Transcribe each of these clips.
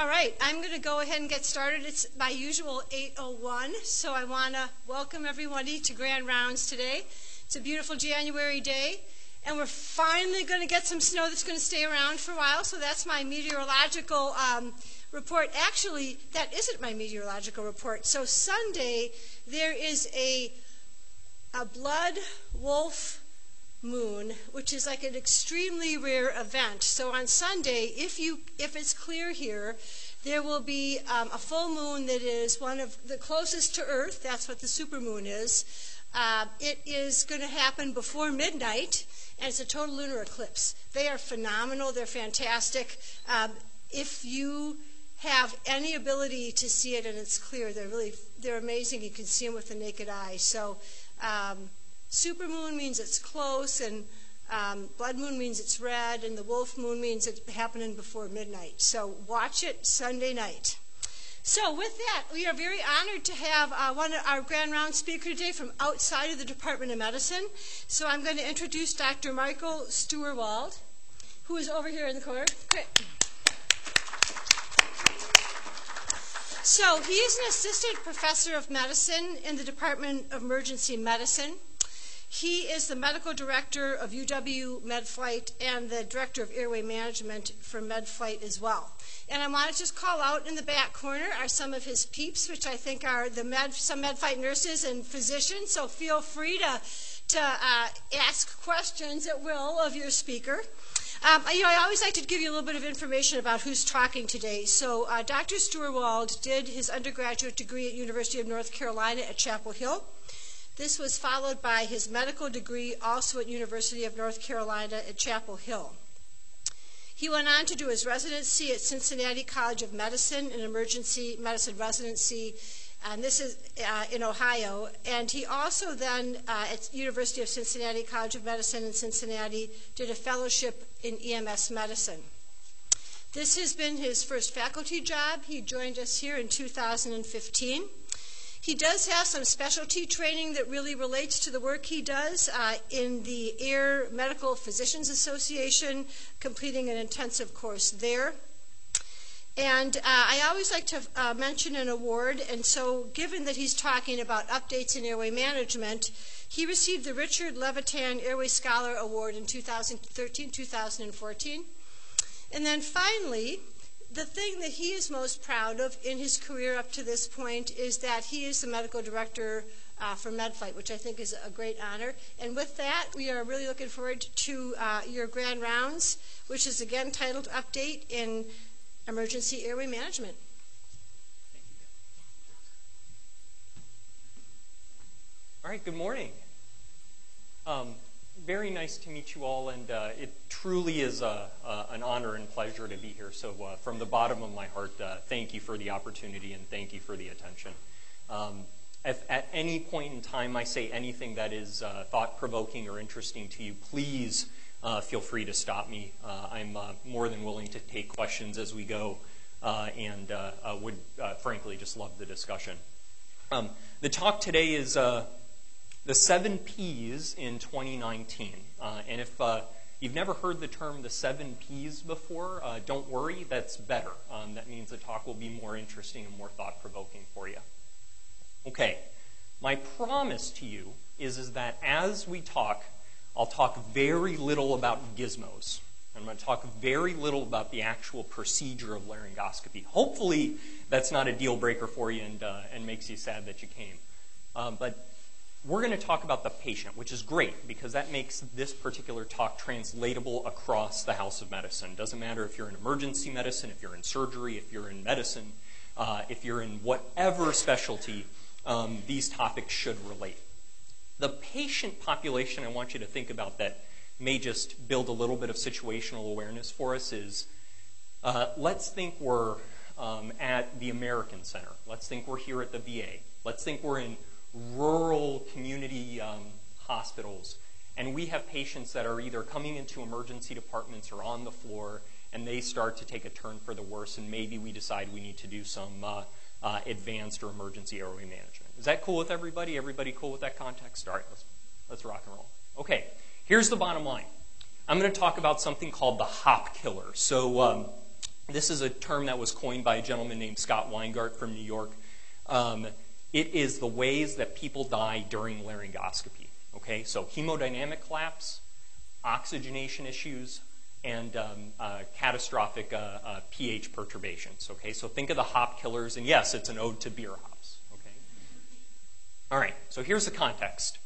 All right, I'm going to go ahead and get started. It's my usual 8:01, so I want to welcome everybody to Grand Rounds today. It's a beautiful January day, and we're finally going to get some snow that's going to stay around for a while, so that's my meteorological report. Actually, that isn't my meteorological report. So Sunday, there is a blood wolf moon, which is like an extremely rare event. So on Sunday, if it's clear here, there will be a full moon that is one of the closest to Earth. That's what the supermoon is. It is going to happen before midnight, and it's a total lunar eclipse. They are phenomenal. They're fantastic. If you have any ability to see it and it's clear, they're amazing. You can see them with the naked eye. So supermoon means it's close, and blood moon means it's red, and the wolf moon means it's happening before midnight. So watch it Sunday night. So with that, we are very honored to have one of our Grand Round speaker today from outside of the Department of Medicine. So I'm going to introduce Dr. Michael Steuerwald, who is over here in the corner. Great. So he is an assistant professor of medicine in the Department of Emergency Medicine. He is the medical director of UW MedFlight and the director of airway management for MedFlight as well. And I want to just call out in the back corner are some of his peeps, which I think are some MedFlight nurses and physicians. So feel free to ask questions at will of your speaker. I always like to give you a little bit of information about who's talking today. So Dr. Steuerwald did his undergraduate degree at University of North Carolina at Chapel Hill. This was followed by his medical degree also at University of North Carolina at Chapel Hill. He went on to do his residency at Cincinnati College of Medicine, an emergency medicine residency, and this is in Ohio. And he also then, at University of Cincinnati College of Medicine in Cincinnati, did a fellowship in EMS medicine. This has been his first faculty job. He joined us here in 2015. He does have some specialty training that really relates to the work he does in the Air Medical Physicians Association, completing an intensive course there. And I always like to mention an award, and so given that he's talking about updates in airway management, he received the Richard Levitan Airway Scholar Award in 2013-2014. And then finally, the thing that he is most proud of in his career up to this point is that he is the medical director for MedFlight, which I think is a great honor. And with that, we are really looking forward to your Grand Rounds, which is again titled Update in Emergency Airway Management. All right, good morning. Very nice to meet you all, and it truly is an honor and pleasure to be here. So from the bottom of my heart, thank you for the opportunity and thank you for the attention. If at any point in time I say anything that is thought-provoking or interesting to you, please feel free to stop me. I'm more than willing to take questions as we go and would frankly just love the discussion. The talk today is the 7 Ps in 2019. And if you've never heard the term the 7 Ps before, don't worry, that's better. That means the talk will be more interesting and more thought-provoking for you. Okay, my promise to you is that as we talk, I'll talk very little about gizmos. I'm going to talk very little about the actual procedure of laryngoscopy. Hopefully, that's not a deal breaker for you and makes you sad that you came. But we're going to talk about the patient, which is great because that makes this particular talk translatable across the house of medicine. Doesn't matter if you're in emergency medicine, if you're in surgery, if you're in medicine, if you're in whatever specialty, these topics should relate. The patient population I want you to think about that may just build a little bit of situational awareness for us is, let's think we're at the American Center. Let's think we're here at the VA. Let's think we're in rural community hospitals. And we have patients that are either coming into emergency departments or on the floor, and they start to take a turn for the worse, and maybe we decide we need to do some advanced or emergency airway management. Is that cool with everybody? Everybody cool with that context? All right, let's rock and roll. Okay, here's the bottom line. I'm going to talk about something called the hop killer. So This is a term that was coined by a gentleman named Scott Weingart from New York. It is the ways that people die during laryngoscopy. Okay, so hemodynamic collapse, oxygenation issues, and catastrophic pH perturbations. Okay, so think of the hop killers, and yes, it's an ode to beer hops. Okay, all right. So here's the context.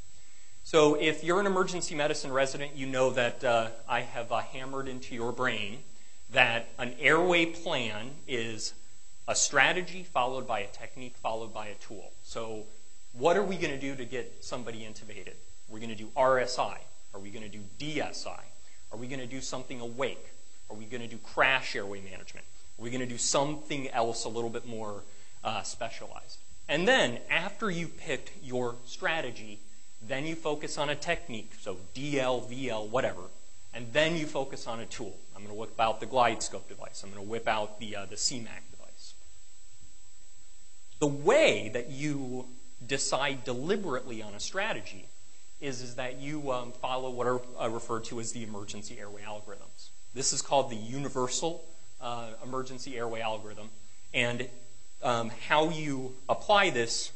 So if you're an emergency medicine resident, you know that I have hammered into your brain that an airway plan is a strategy followed by a technique followed by a tool. So what are we going to do to get somebody intubated? We're going to do RSI. Are we going to do DSI? Are we going to do something awake? Are we going to do crash airway management? Are we going to do something else a little bit more specialized? And then after you've picked your strategy, then you focus on a technique, so DL, VL, whatever, and then you focus on a tool. I'm going to whip out the GlideScope device. I'm going to whip out the CMAC device. The way that you decide deliberately on a strategy is that you follow what are referred to as the emergency airway algorithms. This is called the universal emergency airway algorithm, and how you apply this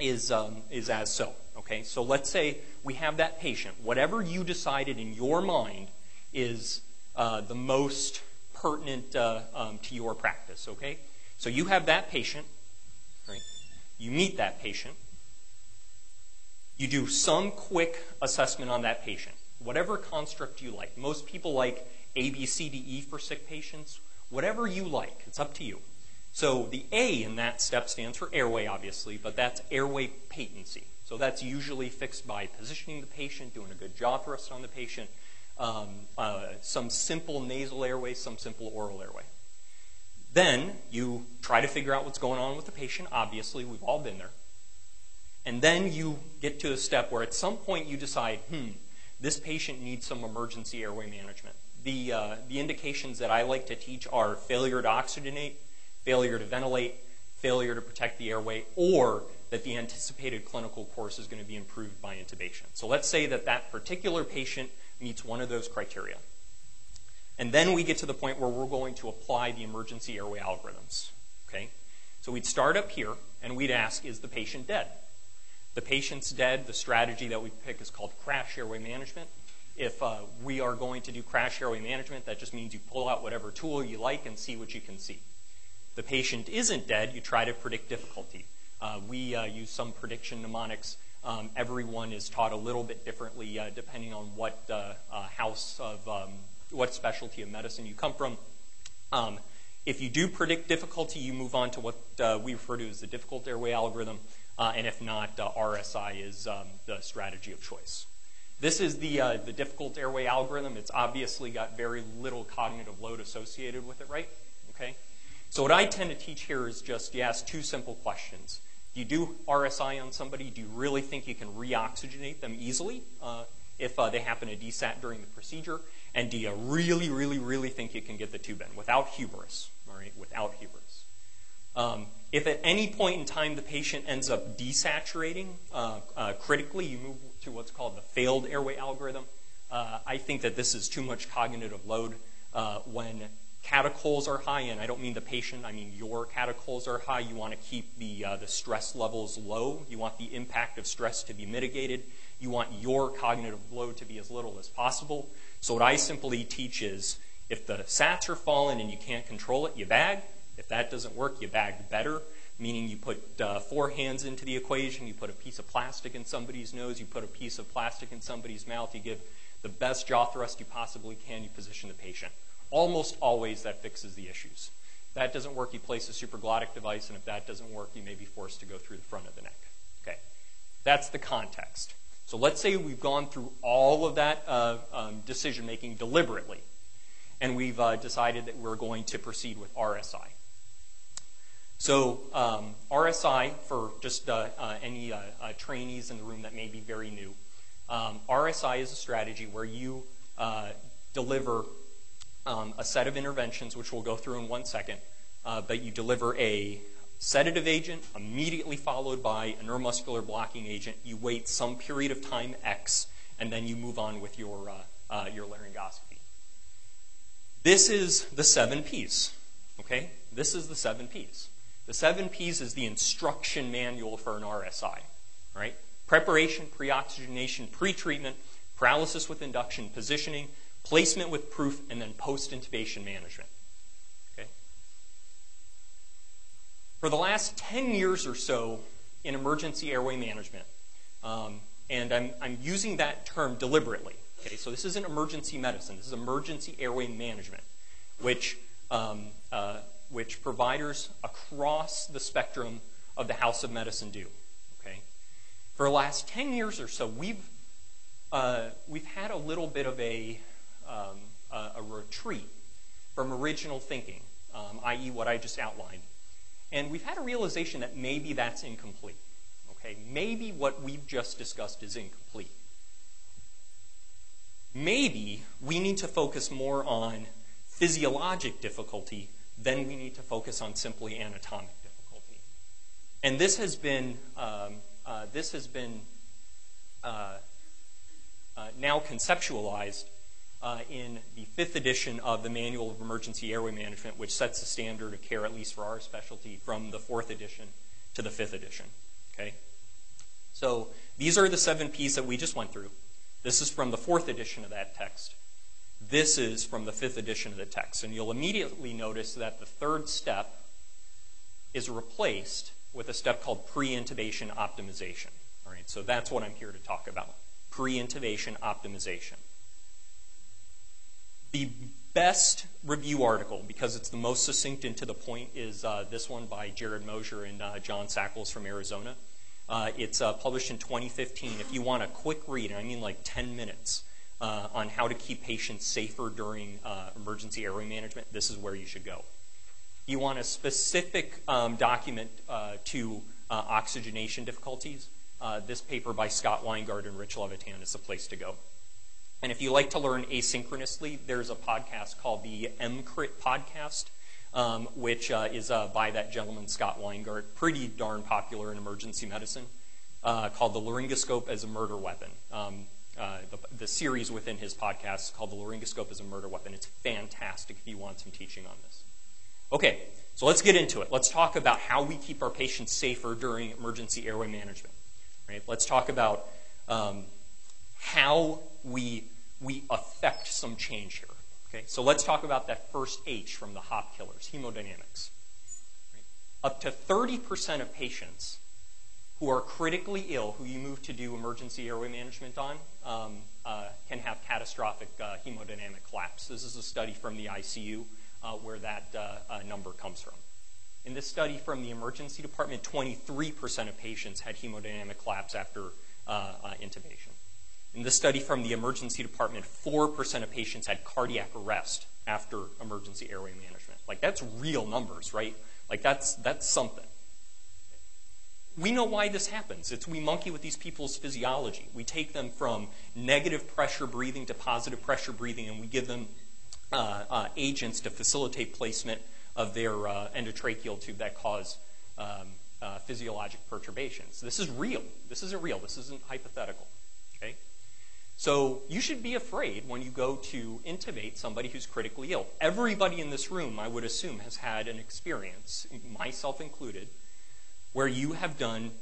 is as so. Okay, so let's say we have that patient. Whatever you decided in your mind is the most pertinent to your practice. Okay, so you have that patient, right? You meet that patient. You do some quick assessment on that patient, whatever construct you like. Most people like A, B, C, D, E for sick patients. Whatever you like, it's up to you. So the A in that step stands for airway, obviously, but that's airway patency. So that's usually fixed by positioning the patient, doing a good jaw thrust on the patient, some simple nasal airway, some simple oral airway. Then you try to figure out what's going on with the patient. Obviously, we've all been there. And then you get to a step where at some point you decide, this patient needs some emergency airway management. The indications that I like to teach are failure to oxygenate, failure to ventilate, failure to protect the airway, or that the anticipated clinical course is going to be improved by intubation. So let's say that that particular patient meets one of those criteria. And then we get to the point where we're going to apply the emergency airway algorithms. Okay? So we'd start up here, and we'd ask, is the patient dead? The patient's dead. The strategy that we pick is called crash airway management. If we are going to do crash airway management, that just means you pull out whatever tool you like and see what you can see. The patient isn't dead. You try to predict difficulty. We use some prediction mnemonics. Everyone is taught a little bit differently depending on what house of what specialty of medicine you come from. If you do predict difficulty, you move on to what we refer to as the difficult airway algorithm. And if not, RSI is the strategy of choice. This is the difficult airway algorithm. It's obviously got very little cognitive load associated with it, right? Okay. So what I tend to teach here is just you ask two simple questions. Do you do RSI on somebody? Do you really think you can reoxygenate them easily if they happen to desat during the procedure? And do you really, really, really think you can get the tube in without hubris? All right, without hubris. If at any point in time the patient ends up desaturating critically, you move to what's called the failed airway algorithm. I think that this is too much cognitive load when catechols are high, and I don't mean the patient, I mean your catechols are high. You want to keep the stress levels low. You want the impact of stress to be mitigated. You want your cognitive load to be as little as possible. So what I simply teach is if the sats are fallen and you can't control it, you bag. If that doesn't work, you bag better, meaning you put four hands into the equation. You put a piece of plastic in somebody's nose. You put a piece of plastic in somebody's mouth. You give the best jaw thrust you possibly can. You position the patient. Almost always that fixes the issues. If that doesn't work, you place a supraglottic device, and if that doesn't work, you may be forced to go through the front of the neck. Okay, that's the context. So let's say we've gone through all of that decision-making deliberately, and we've decided that we're going to proceed with RSI. So RSI, for just any trainees in the room that may be very new, RSI is a strategy where you deliver a set of interventions, which we'll go through in 1 second, but you deliver a sedative agent immediately followed by a neuromuscular blocking agent. You wait some period of time, X, and then you move on with your laryngoscopy. This is the 7 Ps. Okay? This is the 7 Ps. The 7 Ps is the instruction manual for an RSI. Right? Preparation, pre-oxygenation, pre-treatment, paralysis with induction, positioning, placement with proof, and then post-intubation management. Okay? For the last 10 years or so in emergency airway management, and I'm using that term deliberately. Okay, so this isn't emergency medicine. This is emergency airway management, which providers across the spectrum of the House of Medicine do. Okay, for the last 10 years or so, we've had a little bit of a retreat from original thinking, i.e., what I just outlined, and we've had a realization that maybe that's incomplete. Okay, maybe what we've just discussed is incomplete. Maybe we need to focus more on physiologic difficulty than we need to focus on simply anatomic difficulty. And this has been now conceptualized in the 5th edition of the Manual of Emergency Airway Management, which sets the standard of care, at least for our specialty, from the 4th edition to the 5th edition. Okay? So these are the 7 Ps that we just went through. This is from the 4th edition of that text. This is from the 5th edition of the text. And you'll immediately notice that the 3rd step is replaced with a step called pre-intubation optimization. All right, so that's what I'm here to talk about, pre-intubation optimization. The best review article, because it's the most succinct and to the point, is this one by Jared Mosier and John Sackles from Arizona. It's published in 2015. If you want a quick read, and I mean like 10 minutes, on how to keep patients safer during emergency airway management, this is where you should go. You want a specific document to oxygenation difficulties, this paper by Scott Weingart and Rich Levitan is the place to go. And if you like to learn asynchronously, there's a podcast called the MCRIT podcast, which is by that gentleman, Scott Weingart, pretty darn popular in emergency medicine, called The Laryngoscope as a Murder Weapon. The series within his podcast is called The Laryngoscope as a Murder Weapon. It's fantastic if you want some teaching on this. Okay, so let's get into it. Let's talk about how we keep our patients safer during emergency airway management. Right? Let's talk about how we affect some change here. Okay, so let's talk about that first H from the hop killers, hemodynamics. Right? Up to 30% of patients who are critically ill, who you move to do emergency airway management on, can have catastrophic hemodynamic collapse. This is a study from the ICU where that number comes from. In this study from the emergency department, 23% of patients had hemodynamic collapse after intubation. In this study from the emergency department, 4% of patients had cardiac arrest after emergency airway management. Like, that's real numbers, right? Like, that's something. We know why this happens. It's we monkey with these people's physiology. We take them from negative pressure breathing to positive pressure breathing, and we give them agents to facilitate placement of their endotracheal tube that cause physiologic perturbations. This is real. This isn't real. This isn't hypothetical. Okay? So you should be afraid when you go to intubate somebody who's critically ill. Everybody in this room, I would assume, has had an experience, myself included, where you have done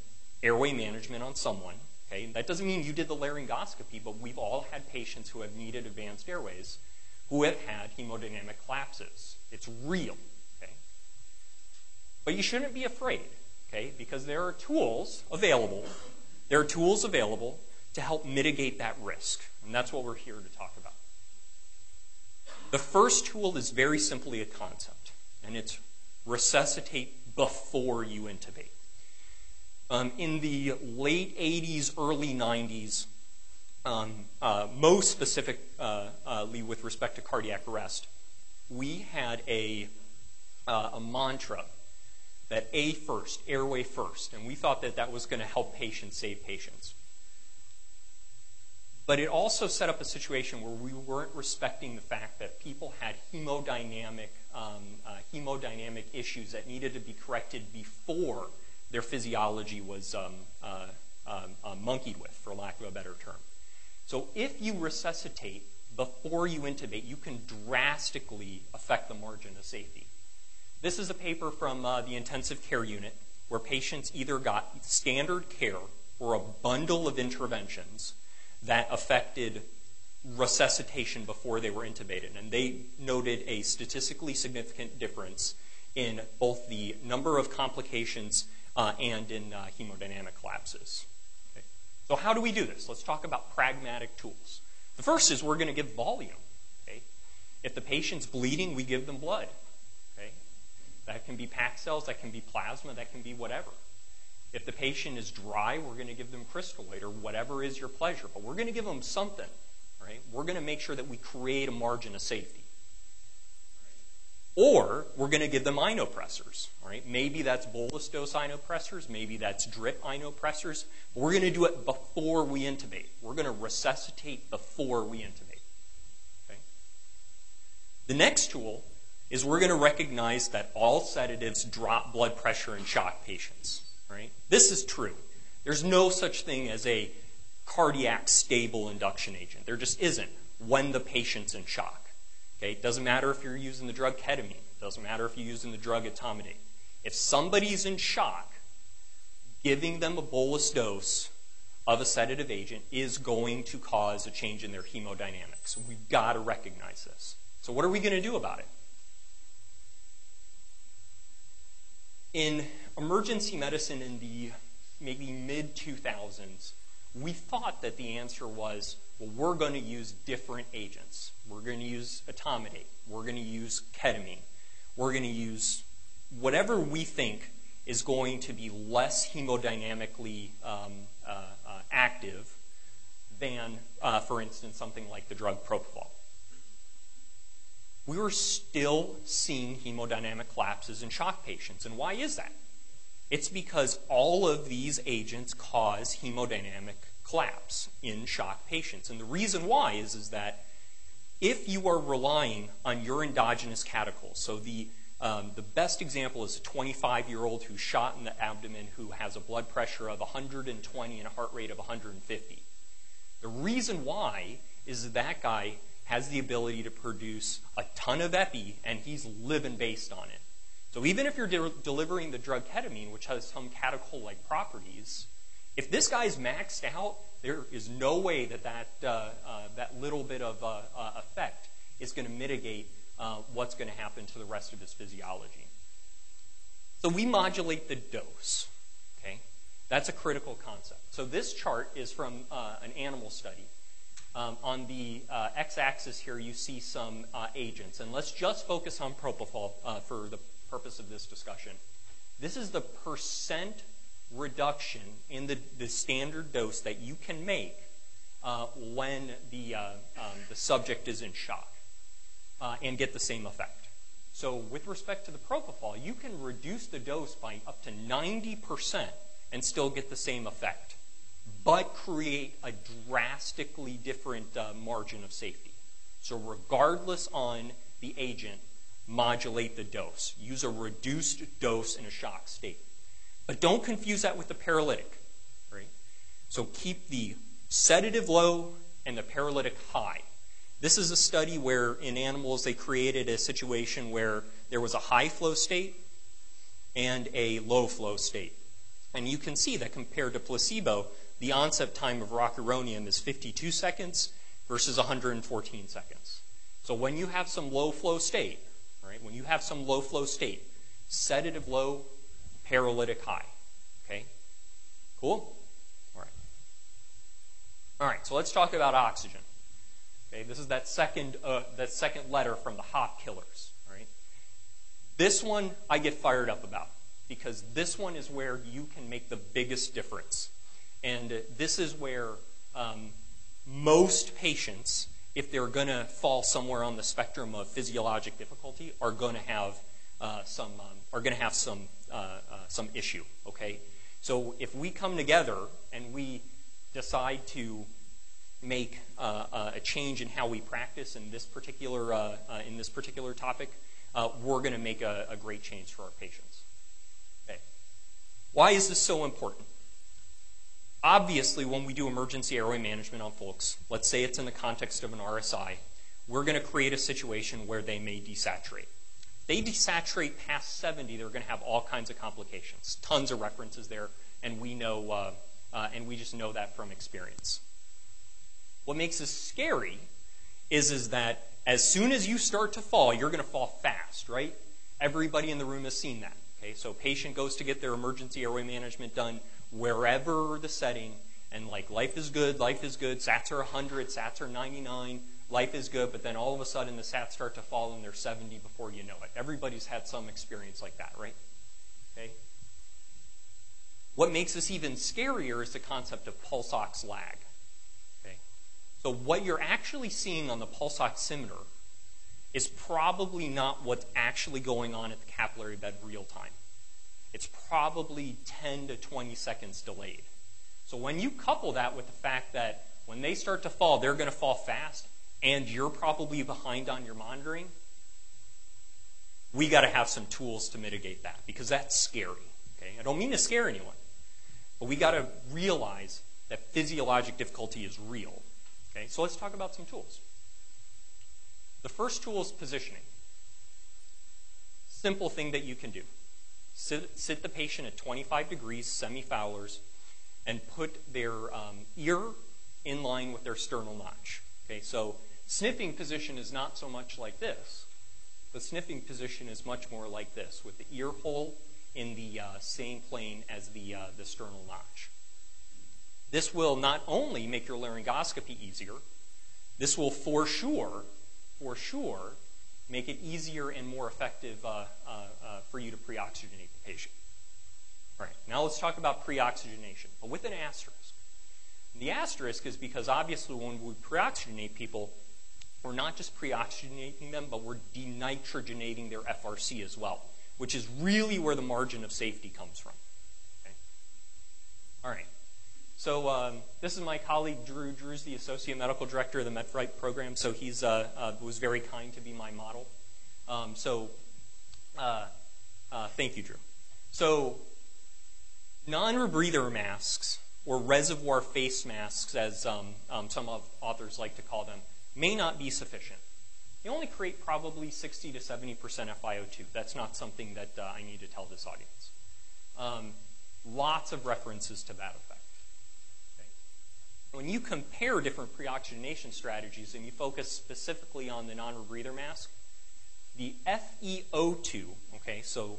airway management on someone. Okay? That doesn't mean you did the laryngoscopy, but we've all had patients who have needed advanced airways who have had hemodynamic collapses. It's real. Okay? But you shouldn't be afraid, okay? Because there are tools available. There are tools available to help mitigate that risk. And that's what we're here to talk about. The first tool is very simply a concept, and it's resuscitate before you intubate. In the late 80s, early 90s, most specifically with respect to cardiac arrest, we had a mantra that A first, airway first, and we thought that that was going to help patients save patients. But it also set up a situation where we weren't respecting the fact that people had hemodynamic issues that needed to be corrected before their physiology was monkeyed with, for lack of a better term. So if you resuscitate before you intubate, you can drastically affect the margin of safety. This is a paper from the intensive care unit where patients either got standard care or a bundle of interventions that affected resuscitation before they were intubated. And they noted a statistically significant difference in both the number of complications and in hemodynamic collapses. Okay. So how do we do this? Let's talk about pragmatic tools. The first is we're going to give volume. Okay. If the patient's bleeding, we give them blood. Okay. That can be packed cells, that can be plasma, that can be whatever. If the patient is dry, we're going to give them crystalloid or whatever is your pleasure. But we're going to give them something. Right? We're going to make sure that we create a margin of safety. Or we're going to give them inopressors. Right? Maybe that's bolus dose inopressors. Maybe that's drip inopressors. But we're going to do it before we intubate. We're going to resuscitate before we intubate. Okay? The next tool is we're going to recognize that all sedatives drop blood pressure in shock patients. Right? This is true. There's no such thing as a cardiac stable induction agent. There just isn't when the patient's in shock. Okay? It doesn't matter if you're using the drug ketamine. It doesn't matter if you're using the drug etomidate. If somebody's in shock, giving them a bolus dose of a sedative agent is going to cause a change in their hemodynamics. We've got to recognize this. So what are we going to do about it? In emergency medicine in the maybe mid-2000s, we thought that the answer was, well, we're going to use different agents. We're going to use etomidate. We're going to use ketamine. We're going to use whatever we think is going to be less hemodynamically active than, for instance, something like the drug propofol. We were still seeing hemodynamic collapses in shock patients. And why is that? It's because all of these agents cause hemodynamic collapse in shock patients. And the reason why is that if you are relying on your endogenous catechols, so the best example is a 25-year-old who's shot in the abdomen who has a blood pressure of 120 and a heart rate of 150. The reason why is that that guy has the ability to produce a ton of epi, and he's living based on it. So even if you're delivering the drug ketamine, which has some catechol-like properties, if this guy's maxed out, there is no way that that little bit of effect is going to mitigate what's going to happen to the rest of his physiology. So we modulate the dose. Okay, that's a critical concept. So this chart is from an animal study. On the x-axis here, you see some agents, and let's just focus on propofol for the purpose of this discussion. This is the percent reduction in the standard dose that you can make when the subject is in shock and get the same effect. So with respect to the propofol, you can reduce the dose by up to 90% and still get the same effect, but create a drastically different margin of safety. So regardless on the agent, modulate the dose. Use a reduced dose in a shock state. But don't confuse that with the paralytic. Right? So keep the sedative low and the paralytic high. This is a study where in animals they created a situation where there was a high flow state and a low flow state. And you can see that compared to placebo, the onset time of rocuronium is 52 seconds versus 114 seconds. So when you have some low flow state, right? When you have some low flow state, sedative low, paralytic high. Okay? Cool? All right. All right, so let's talk about oxygen. Okay, this is that second letter from the hop killers, right? This one I get fired up about because this one is where you can make the biggest difference. And this is where most patients, if they're going to fall somewhere on the spectrum of physiologic difficulty, are going to have some issue. Okay, so if we come together and we decide to make a change in how we practice in this particular topic, we're going to make a great change for our patients. Okay, why is this so important? Obviously, when we do emergency airway management on folks, let's say it's in the context of an RSI, we're going to create a situation where they may desaturate. They desaturate past 70, they're going to have all kinds of complications. Tons of references there, and we know, and we just know that from experience. What makes this scary is that as soon as you start to fall, you're going to fall fast, right? Everybody in the room has seen that. Okay, so patient goes to get their emergency airway management done, wherever the setting, and like life is good, SATs are 100, SATs are 99, life is good, but then all of a sudden the SATs start to fall and they're 70 before you know it. Everybody's had some experience like that, right? Okay. What makes this even scarier is the concept of pulse ox lag. Okay. So what you're actually seeing on the pulse oximeter is probably not what's actually going on at the capillary bed real time. It's probably 10 to 20 seconds delayed. So when you couple that with the fact that when they start to fall, they're going to fall fast, and you're probably behind on your monitoring, we got to have some tools to mitigate that, because that's scary. Okay? I don't mean to scare anyone, but we got to realize that physiologic difficulty is real. Okay? So let's talk about some tools. The first tool is positioning. Simple thing that you can do. Sit the patient at 25 degrees, semi-Fowlers, and put their ear in line with their sternal notch. Okay, so sniffing position is not so much like this, but sniffing position is much more like this, with the ear hole in the same plane as the sternal notch. This will not only make your laryngoscopy easier, this will for sure, make it easier and more effective for you to pre-oxygenate the patient. All right, now let's talk about pre-oxygenation, but with an asterisk. And the asterisk is because obviously when we pre-oxygenate people, we're not just pre-oxygenating them, but we're denitrogenating their FRC as well, which is really where the margin of safety comes from. Okay? All right, so this is my colleague Drew. Drew's the Associate Medical Director of the MedFlight program, so he was very kind to be my model. Thank you, Drew. So non-rebreather masks, or reservoir face masks as some authors like to call them, may not be sufficient. They only create probably 60 to 70% FiO2. That's not something that I need to tell this audience. Lots of references to that effect. Okay. When you compare different pre-oxygenation strategies and you focus specifically on the non-rebreather mask, the FeO2, okay, so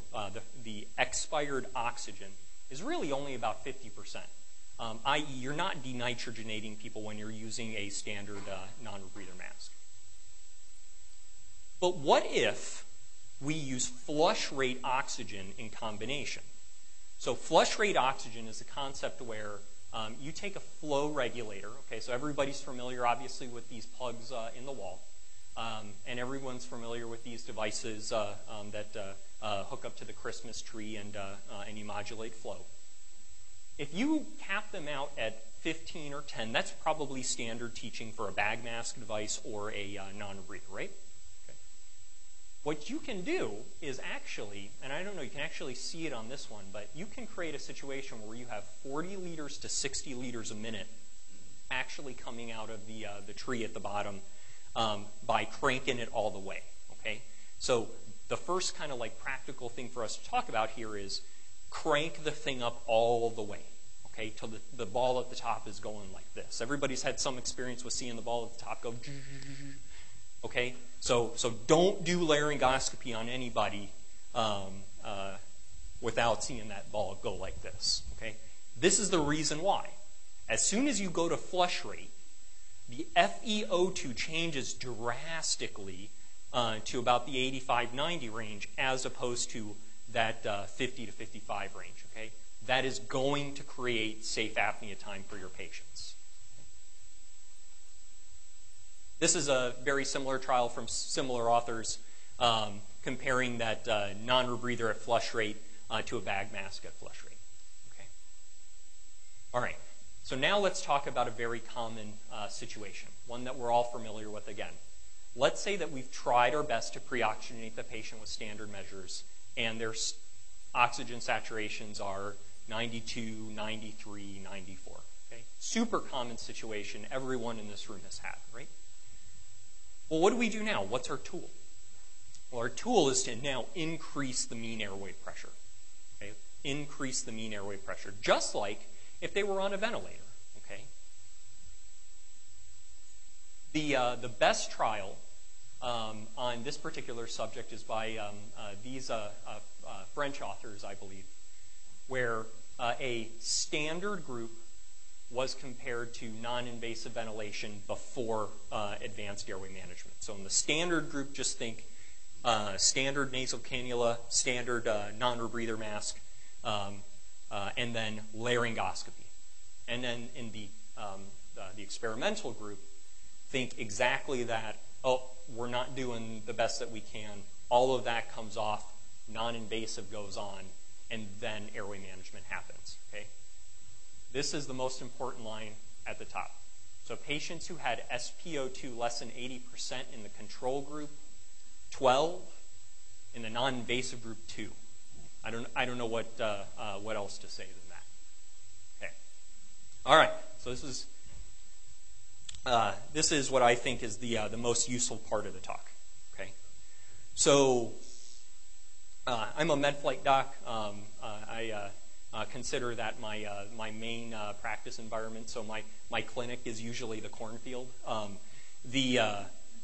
the expired oxygen, is really only about 50%, i.e. you're not denitrogenating people when you're using a standard non-rebreather mask. But what if we use flush rate oxygen in combination? So flush rate oxygen is a concept where you take a flow regulator, okay, so everybody's familiar obviously with these plugs in the wall, and everyone's familiar with these devices that hook up to the Christmas tree and you modulate flow. If you cap them out at 15 or 10, that's probably standard teaching for a bag mask device or a non-rebreather, right? Okay. What you can do is actually, and I don't know, you can actually see it on this one, but you can create a situation where you have 40 liters to 60 liters a minute actually coming out of the tree at the bottom by cranking it all the way, okay? So the first kind of like practical thing for us to talk about here is crank the thing up all the way, okay, till the ball at the top is going like this. Everybody's had some experience with seeing the ball at the top go, okay? So don't do laryngoscopy on anybody without seeing that ball go like this, okay? This is the reason why. As soon as you go to flush rate, the FeO2 changes drastically to about the 85-90 range as opposed to that 50 to 55 range, okay? That is going to create safe apnea time for your patients. This is a very similar trial from similar authors comparing that non-rebreather at flush rate to a bag mask at flush rate, okay? All right, so now let's talk about a very common situation, one that we're all familiar with again. Let's say that we've tried our best to pre-oxygenate the patient with standard measures and their oxygen saturations are 92, 93, 94, okay? Super common situation everyone in this room has had, right? Well, what do we do now? What's our tool? Well, our tool is to now increase the mean airway pressure. Okay? Increase the mean airway pressure, just like if they were on a ventilator. Okay? The best trial on this particular subject is by these French authors, I believe, where a standard group was compared to non-invasive ventilation before advanced airway management. So in the standard group, just think standard nasal cannula, standard non-rebreather mask, and then laryngoscopy. And then in the experimental group, think exactly that, oh, we're not doing the best that we can. All of that comes off, non-invasive goes on, and then airway management happens. Okay? This is the most important line at the top. So patients who had SpO2 less than 80% in the control group, 12, in the non-invasive group, 2. I don't know what else to say than that. Okay. All right. So this is what I think is the most useful part of the talk. Okay. So I'm a MedFlight doc. I consider that my main practice environment. So my clinic is usually the cornfield. And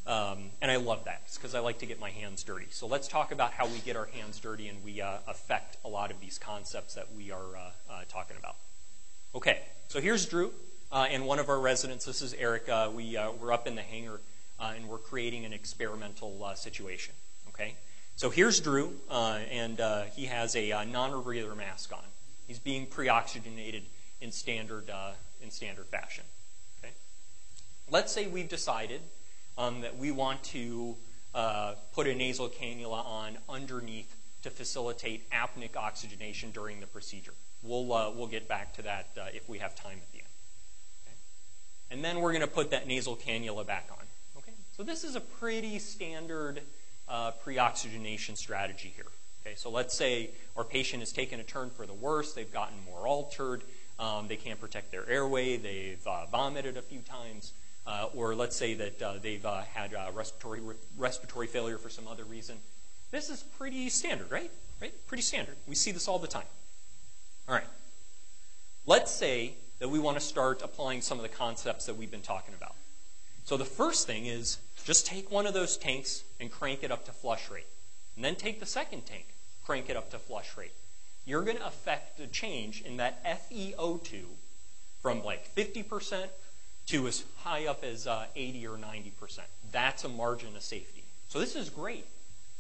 I love that. It's because I like to get my hands dirty. So let's talk about how we get our hands dirty and we affect a lot of these concepts that we are talking about. Okay, so here's Drew and one of our residents. This is Eric. We're up in the hangar and we're creating an experimental situation. Okay, so here's Drew and he has a non-rebreather mask on. He's being pre-oxygenated in standard fashion. Okay, let's say we've decided that we want to put a nasal cannula on underneath to facilitate apneic oxygenation during the procedure. We'll get back to that if we have time at the end. Okay? And then we're going to put that nasal cannula back on. Okay? So this is a pretty standard pre-oxygenation strategy here. Okay? So let's say our patient has taken a turn for the worse. They've gotten more altered. They can't protect their airway. They've vomited a few times. Or let's say that they've had respiratory failure for some other reason. This is pretty standard, right? Right? Pretty standard. We see this all the time. All right. Let's say that we want to start applying some of the concepts that we've been talking about. So the first thing is just take one of those tanks and crank it up to flush rate. And then take the second tank, crank it up to flush rate. You're going to affect a change in that FeO2 from like 50% to as high up as 80 or 90%. That's a margin of safety. So this is great.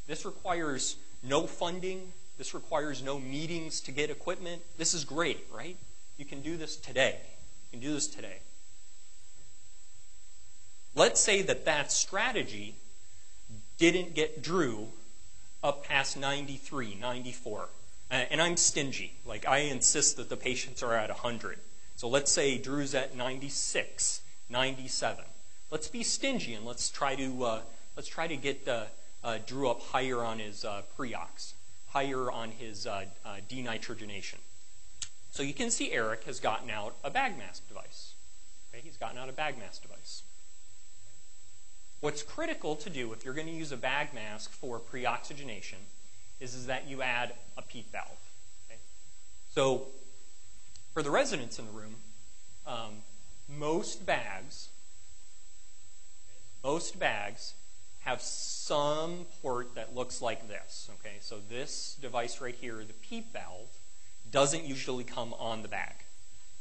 This requires no funding. This requires no meetings to get equipment. This is great, right? You can do this today. You can do this today. Let's say that that strategy didn't get Drew up past 93, 94. And I'm stingy. Like, I insist that the patients are at 100. So let's say Drew's at 96, 97. Let's be stingy and let's try to get Drew up higher on his pre-ox, higher on his denitrogenation. So you can see Eric has gotten out a bag mask device. Okay, he's gotten out a bag mask device. What's critical to do if you're going to use a bag mask for pre-oxygenation is that you add a PEEP valve. Okay? So for the residents in the room, most bags have some port that looks like this. Okay, so this device right here, the PEEP valve, doesn't usually come on the bag.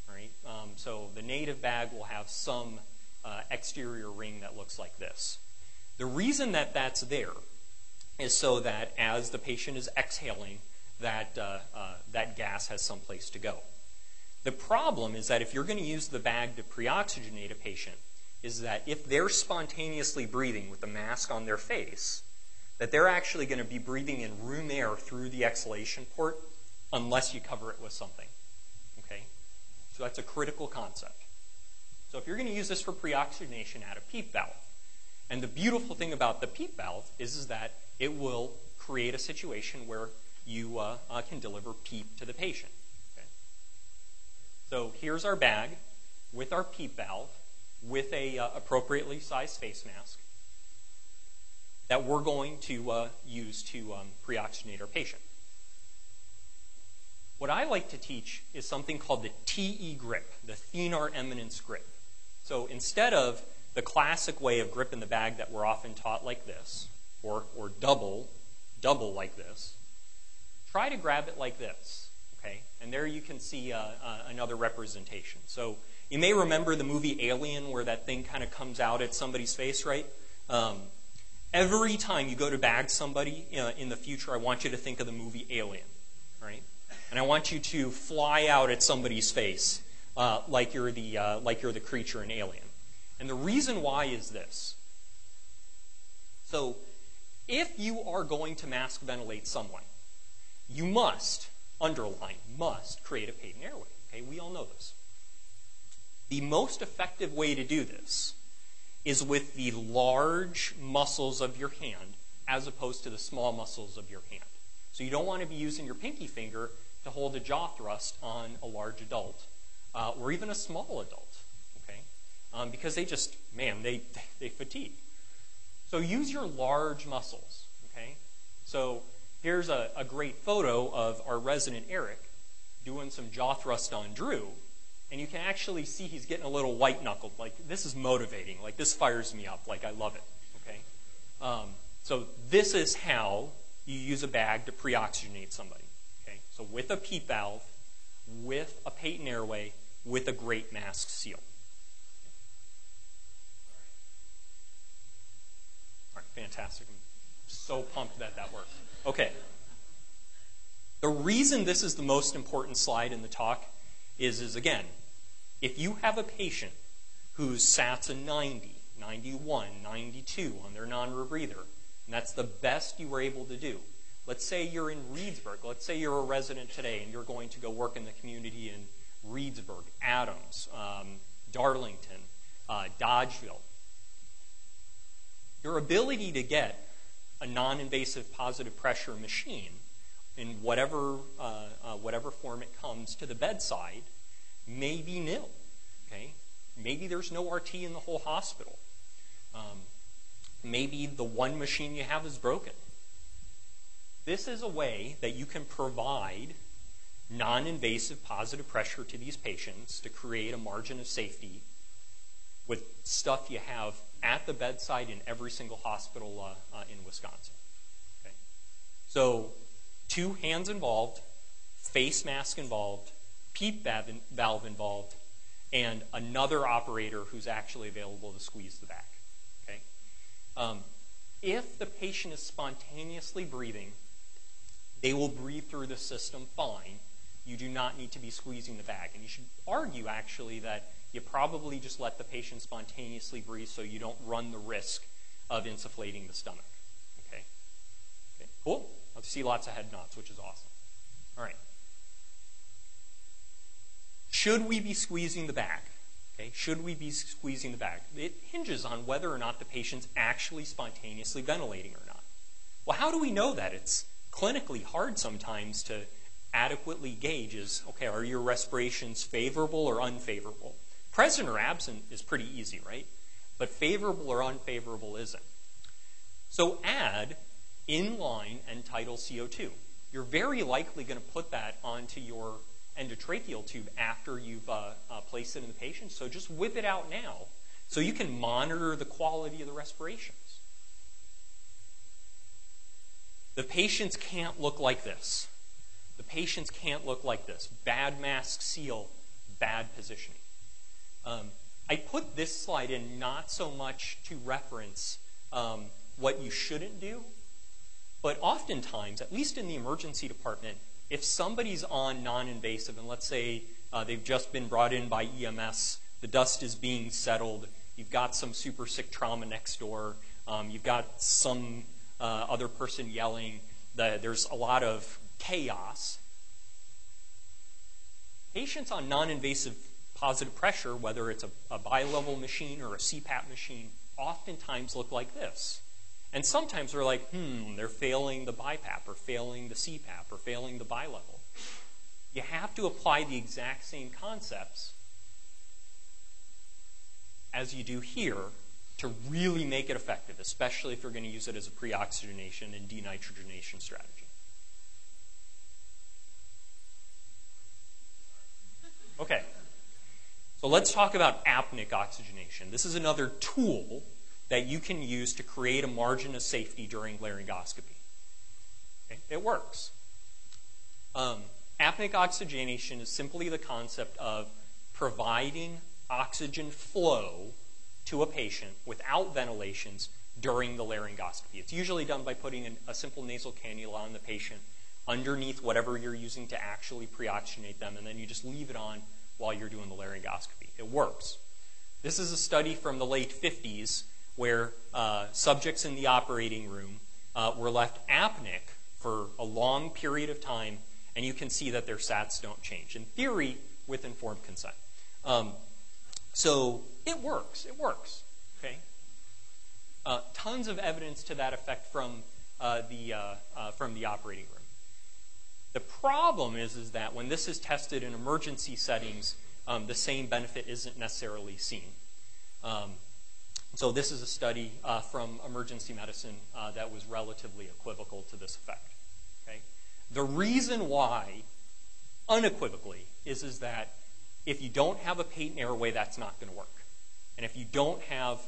All right, so the native bag will have some exterior ring that looks like this. The reason that that's there is so that as the patient is exhaling, that that gas has some place to go. The problem is that if you're going to use the bag to pre-oxygenate a patient, is that if they're spontaneously breathing with the mask on their face, that they're actually going to be breathing in room air through the exhalation port unless you cover it with something. Okay? So that's a critical concept. So if you're going to use this for pre-oxygenation, add a PEEP valve. And the beautiful thing about the PEEP valve is that it will create a situation where you can deliver PEEP to the patient. So here's our bag with our PEEP valve with a appropriately sized face mask. that we're going to use to pre-oxygenate our patient. What I like to teach is something called the TE grip, the thenar eminence grip. So instead of the classic way of grip in the bag that we're often taught like this, or double like this, try to grab it like this, okay? And there you can see another representation. So you may remember the movie Alien where that thing kind of comes out at somebody's face, right? Every time you go to bag somebody in the future, I want you to think of the movie Alien, right? And I want you to fly out at somebody's face like you're the creature in Alien. And the reason why is this. So if you are going to mask ventilate someone, you must, underline, must create a patent airway. Okay, we all know this. The most effective way to do this is with the large muscles of your hand as opposed to the small muscles of your hand. So you don't want to be using your pinky finger to hold a jaw thrust on a large adult or even a small adult, okay? Because they just, man, they fatigue. So use your large muscles, okay? So here's a great photo of our resident Eric doing some jaw thrust on Drew, and you can actually see he's getting a little white-knuckled. Like, this is motivating. Like, this fires me up. Like, I love it, okay? So this is how you use a bag to pre-oxygenate somebody, okay? So with a PEEP valve, with a patent airway, with a great mask seal. All right, fantastic. I'm so pumped that that worked. Okay. The reason this is the most important slide in the talk is again, if you have a patient who's SAT's a 90, 91, 92 on their non-rebreather, and that's the best you were able to do. Let's say you're in Reedsburg. Let's say you're a resident today and you're going to go work in the community in Reedsburg, Adams, Darlington, Dodgeville. Your ability to get a non-invasive positive pressure machine in whatever, whatever form it comes to the bedside may be nil, okay? Maybe there's no RT in the whole hospital. Maybe the one machine you have is broken. This is a way that you can provide non-invasive positive pressure to these patients to create a margin of safety with stuff you have at the bedside in every single hospital in Wisconsin. Okay. So 2 hands involved, face mask involved, PEEP valve involved, and another operator who's actually available to squeeze the back. Okay. If the patient is spontaneously breathing, they will breathe through the system fine. You do not need to be squeezing the bag. And you should argue, actually, that you probably just let the patient spontaneously breathe so you don't run the risk of insufflating the stomach. Okay, okay. Cool. I see lots of head nods, which is awesome. All right. Should we be squeezing the bag? Okay. Should we be squeezing the bag? It hinges on whether or not the patient's actually spontaneously ventilating or not. Well, how do we know that? It's clinically hard sometimes to adequately gauge is, okay, are your respirations favorable or unfavorable? Present or absent is pretty easy, right? But favorable or unfavorable isn't. So add inline end-tidal CO2. You're very likely going to put that onto your endotracheal tube after you've placed it in the patient, so just whip it out now so you can monitor the quality of the respirations. The patients can't look like this. The patients can't look like this. Bad mask seal, bad positioning. I put this slide in not so much to reference what you shouldn't do, but oftentimes, at least in the emergency department, if somebody's on non-invasive, and let's say they've just been brought in by EMS, the dust is being settled, you've got some super sick trauma next door, you've got some other person yelling, there's a lot of chaos. Patients on non-invasive positive pressure, whether it's a bilevel machine or a CPAP machine, oftentimes look like this. And sometimes we're like, they're failing the BiPAP or failing the CPAP or failing the bilevel. You have to apply the exact same concepts as you do here to really make it effective, especially if you're going to use it as a pre-oxygenation and denitrogenation strategy. Okay, so let's talk about apneic oxygenation. This is another tool that you can use to create a margin of safety during laryngoscopy. Okay? It works. Apneic oxygenation is simply the concept of providing oxygen flow to a patient without ventilations during the laryngoscopy. It's usually done by putting a simple nasal cannula on the patient underneath whatever you're using to actually pre-oxygenate them, and then you just leave it on while you're doing the laryngoscopy. It works. This is a study from the late 50s where subjects in the operating room were left apneic for a long period of time, and you can see that their sats don't change, in theory, with informed consent. So it works. It works. Okay. Tons of evidence to that effect from the operating room. The problem is that when this is tested in emergency settings, the same benefit isn't necessarily seen. So this is a study from emergency medicine that was relatively equivocal to this effect. Okay? The reason why, unequivocally, is that if you don't have a patent airway, that's not going to work. And if you don't have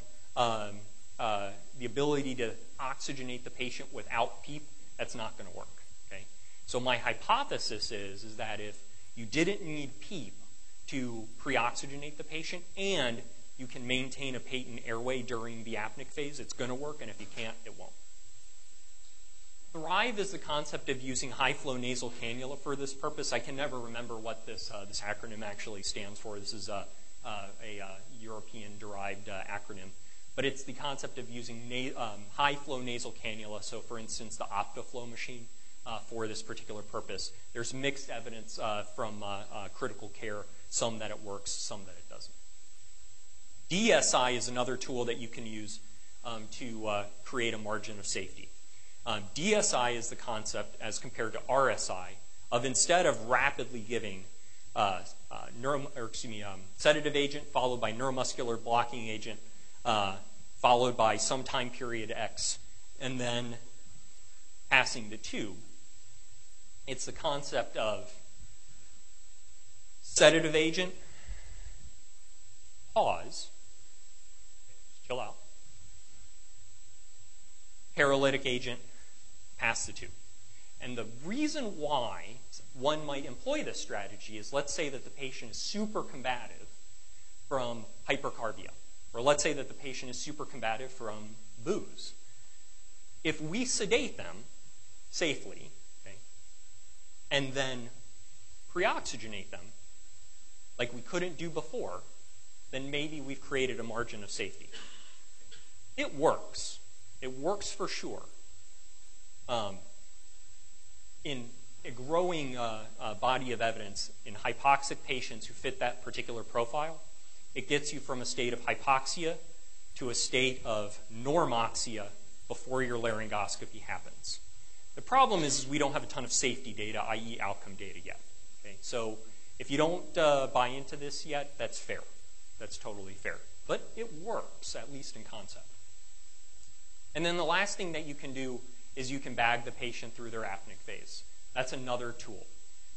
the ability to oxygenate the patient without PEEP, that's not going to work. Okay? So my hypothesis is that if you didn't need PEEP to pre-oxygenate the patient and you can maintain a patent airway during the apneic phase, it's going to work, and if you can't, it won't. THRIVE is the concept of using high-flow nasal cannula for this purpose. I can never remember what this, this acronym actually stands for. This is a European-derived acronym. But it's the concept of using high-flow nasal cannula, so for instance, the OptiFlow machine for this particular purpose. There's mixed evidence from critical care, some that it works, some that it doesn't. DSI is another tool that you can use to create a margin of safety. DSI is the concept, as compared to RSI, of instead of rapidly giving sedative agent followed by neuromuscular blocking agent followed by some time period X and then passing the tube, it's the concept of sedative agent, pause, chill out, paralytic agent, pass the tube. And the reason why one might employ this strategy is, let's say that the patient is super combative from hypercarbia, or let's say that the patient is super combative from booze. If we sedate them safely, okay, and then pre-oxygenate them like we couldn't do before, then maybe we've created a margin of safety. It works. It works for sure. In a growing body of evidence in hypoxic patients who fit that particular profile, it gets you from a state of hypoxia to a state of normoxia before your laryngoscopy happens. The problem is we don't have a ton of safety data, i.e. outcome data yet. Okay? So if you don't buy into this yet, that's fair. That's totally fair. But it works, at least in concept. And then the last thing that you can do is you can bag the patient through their apneic phase. That's another tool.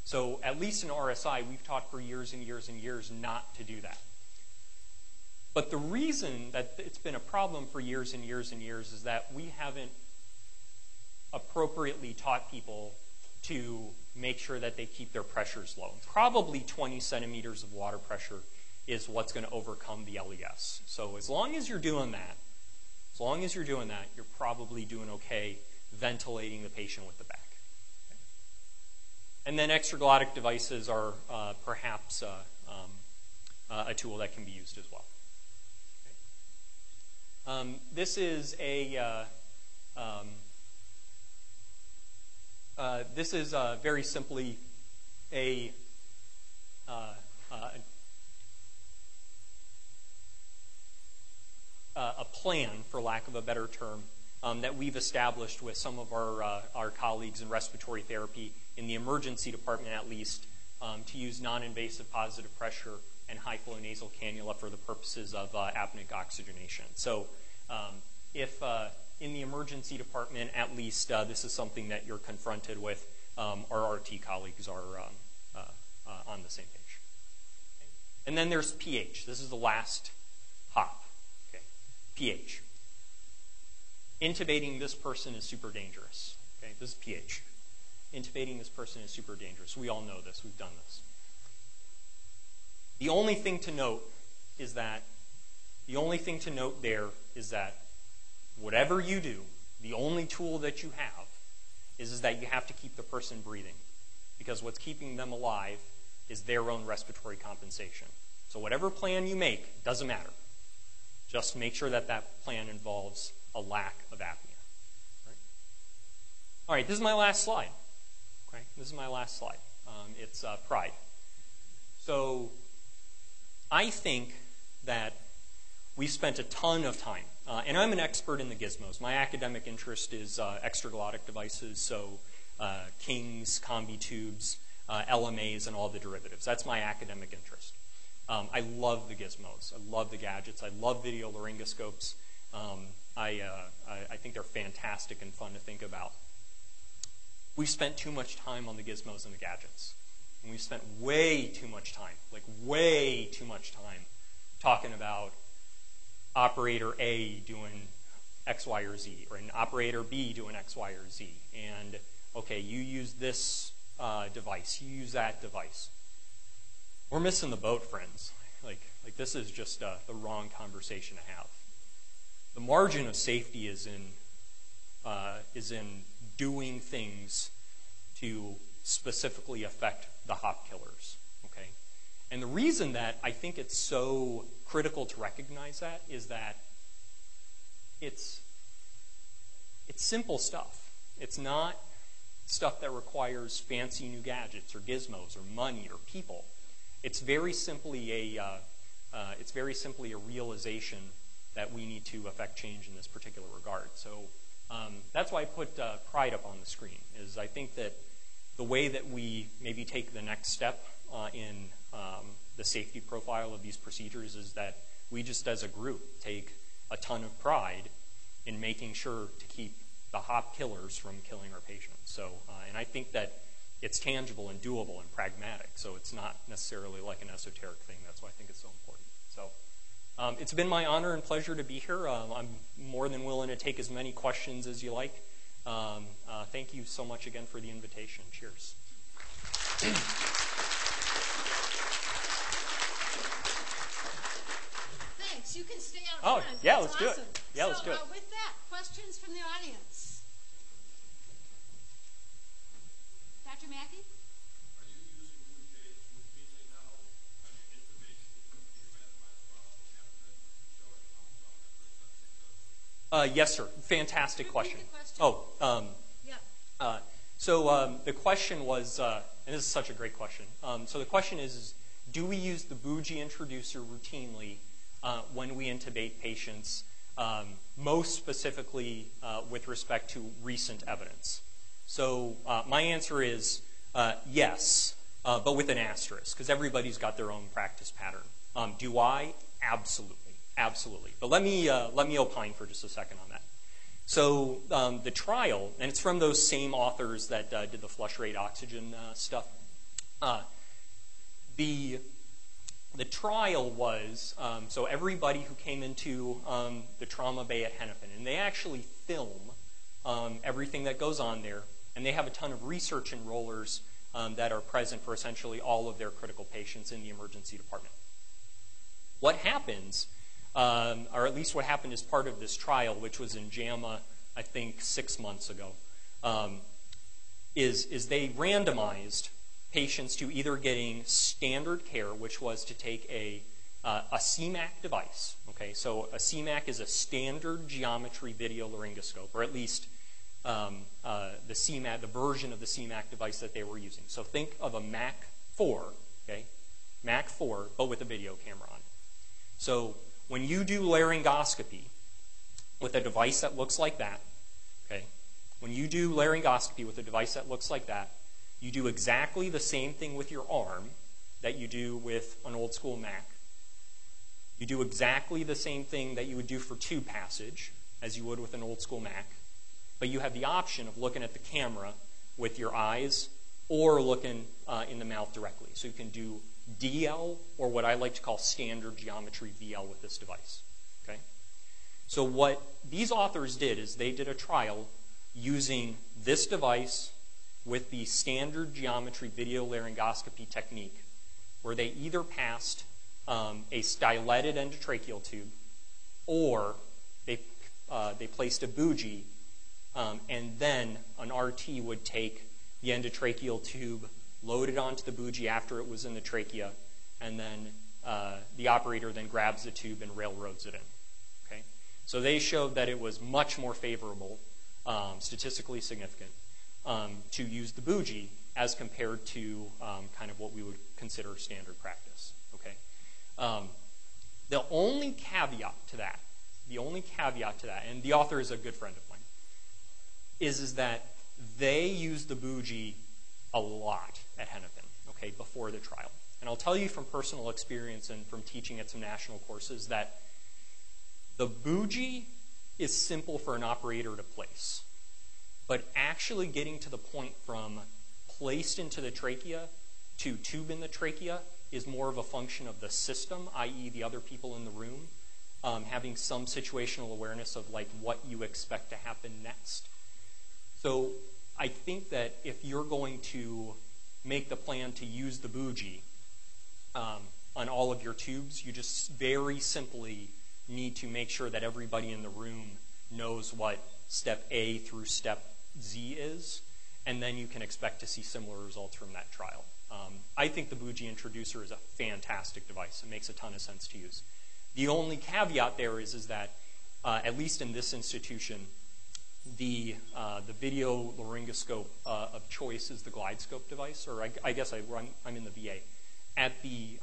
So at least in RSI, we've taught for years and years and years not to do that. But the reason that it's been a problem for years and years and years is that we haven't appropriately taught people to make sure that they keep their pressures low. Probably 20 centimeters of water pressure is what's going to overcome the LES. So as long as you're doing that, as long as you're doing that, you're probably doing okay ventilating the patient with the back. Okay. And then extraglottic devices are perhaps a tool that can be used as well. Okay. This is a very simply a plan, for lack of a better term, that we've established with some of our colleagues in respiratory therapy, in the emergency department at least, to use non-invasive positive pressure and high-flow nasal cannula for the purposes of apneic oxygenation. So If in the emergency department, at least this is something that you're confronted with, our RT colleagues are on the same page. And then there's pH. This is the last hop. Okay. pH. Intubating this person is super dangerous. Okay, this is pH. Intubating this person is super dangerous. We all know this. We've done this. The only thing to note is that whatever you do, the only tool that you have is that you have to keep the person breathing, because what's keeping them alive is their own respiratory compensation. So whatever plan you make, doesn't matter. Just make sure that that plan involves a lack of apnea. Right? All right, this is my last slide. Okay, this is my last slide. It's pride. So I think that we've spent a ton of time. And I'm an expert in the gizmos. My academic interest is extraglottic devices, so Kings, combi tubes, LMAs, and all the derivatives. That's my academic interest. I love the gizmos. I love the gadgets. I love video laryngoscopes. I think they're fantastic and fun to think about. We've spent too much time on the gizmos and the gadgets. And we've spent way too much time, like way too much time, talking about operator A doing X, Y, or Z, or an operator B doing X, Y, or Z. And, okay, you use this device, you use that device. We're missing the boat, friends. Like this is just the wrong conversation to have. The margin of safety is in doing things to specifically affect the hop killers, okay? And the reason that I think it's so critical to recognize that is that it's simple stuff. It's not stuff that requires fancy new gadgets or gizmos or money or people. It's very simply a realization that we need to affect change in this particular regard. So that's why I put pride up on the screen. Is I think that the way that we maybe take the next step in the safety profile of these procedures is that we just as a group take a ton of pride in making sure to keep the hop killers from killing our patients. So, and I think that it's tangible and doable and pragmatic, so it's not necessarily like an esoteric thing. That's why I think it's so important. So it's been my honor and pleasure to be here. I'm more than willing to take as many questions as you like. Thank you so much again for the invitation. Cheers. You can stay out front. Oh, yeah, let's do it. Yeah, let's do it. So with that, questions from the audience. Dr. Mackey? Are you using blue jays routinely now on your intubation for your randomized trial and showing how yes, sir. Fantastic question. The question was, and this is such a great question. So the question is, do we use the bougie introducer routinely when we intubate patients, most specifically with respect to recent evidence? So my answer is yes, but with an asterisk, because everybody's got their own practice pattern. Do I? Absolutely, absolutely. But let me opine for just a second on that. So the trial, and it's from those same authors that did the flush rate oxygen stuff. The trial was, so everybody who came into the trauma bay at Hennepin, and they actually film everything that goes on there, and they have a ton of research enrollers that are present for essentially all of their critical patients in the emergency department. What happens, or at least what happened as part of this trial, which was in JAMA, I think 6 months ago, is they randomized patients to either getting standard care, which was to take a CMAC device. Okay, so a CMAC is a standard geometry video laryngoscope, or at least the version of the CMAC device that they were using. So think of a MAC-4, okay, MAC-4, but with a video camera on it. So when you do laryngoscopy with a device that looks like that, okay, when you do laryngoscopy with a device that looks like that, you do exactly the same thing with your arm that you do with an old school MAC, You do exactly the same thing that you would do for two passage as you would with an old school MAC, but you have the option of looking at the camera with your eyes or looking in the mouth directly. So you can do DL, or what I like to call standard geometry VL, with this device. Okay? So what these authors did is they did a trial using this device with the standard geometry video laryngoscopy technique, where they either passed a styleted endotracheal tube, or they placed a bougie, and then an RT would take the endotracheal tube, load it onto the bougie after it was in the trachea, and then the operator then grabs the tube and railroads it in. Okay? So they showed that it was much more favorable, statistically significant, to use the bougie as compared to kind of what we would consider standard practice. Okay? The only caveat to that, and the author is a good friend of mine, is that they used the bougie a lot at Hennepin, okay, before the trial. And I'll tell you from personal experience and from teaching at some national courses that the bougie is simple for an operator to place, but actually getting to the point from placed into the trachea to tube in the trachea is more of a function of the system, i.e. the other people in the room, having some situational awareness of like what you expect to happen next. So I think that if you're going to make the plan to use the bougie on all of your tubes, you just very simply need to make sure that everybody in the room knows what step A through step Z is, and then you can expect to see similar results from that trial. I think the bougie introducer is a fantastic device. It makes a ton of sense to use. The only caveat there is that, at least in this institution, the video laryngoscope of choice is the GlideScope device, or I guess I'm in the VA. At the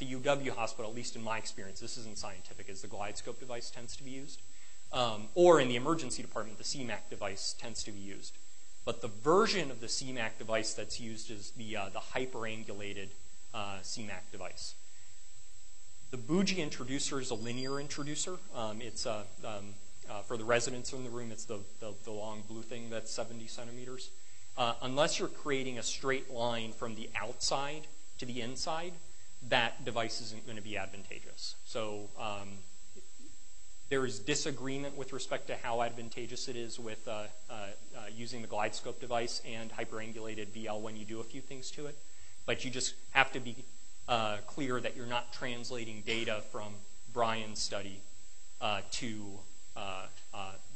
UW hospital, at least in my experience, this isn't scientific, is the GlideScope device tends to be used. Or in the emergency department, the CMAC device tends to be used. But the version of the CMAC device that's used is the hyperangulated CMAC device. The bougie introducer is a linear introducer. For the residents in the room, it's the long blue thing that's 70 centimeters. Unless you're creating a straight line from the outside to the inside, that device isn't going to be advantageous. So there is disagreement with respect to how advantageous it is with using the GlideScope device and hyperangulated VL when you do a few things to it. But you just have to be clear that you're not translating data from Brian's study to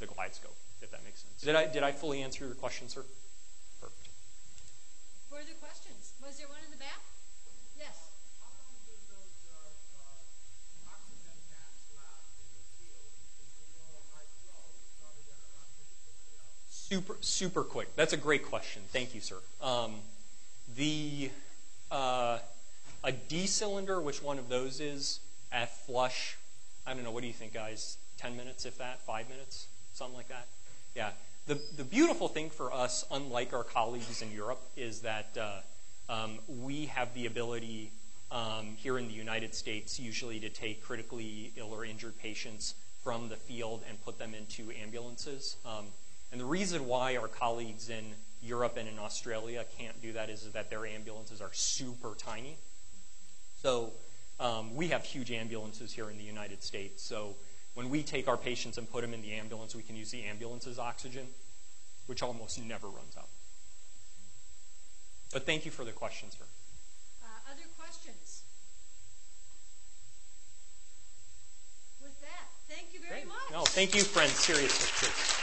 the GlideScope, if that makes sense. Did I fully answer your question, sir? Perfect. Further questions? Was there one in the back? Yes. How long do those oxygen tanks last in the field? If you go high flow, it's probably going to run pretty quickly out. Super quick. That's a great question. Thank you, sir. A D cylinder, which one of those is at flush? I don't know. What do you think, guys? 10 minutes, if that, 5 minutes, something like that. Yeah. The beautiful thing for us, unlike our colleagues in Europe, is that we have the ability here in the United States usually to take critically ill or injured patients from the field and put them into ambulances. And the reason why our colleagues in Europe and in Australia can't do that is that their ambulances are super tiny. So we have huge ambulances here in the United States. So when we take our patients and put them in the ambulance, we can use the ambulance's oxygen, which almost never runs out. But thank you for the question, sir. Other questions? With that, thank you very much. No, thank you, friends. Seriously.